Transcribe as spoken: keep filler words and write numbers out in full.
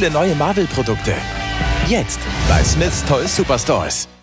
viele neue Marvel-Produkte. Jetzt bei Smyths Toys Superstores.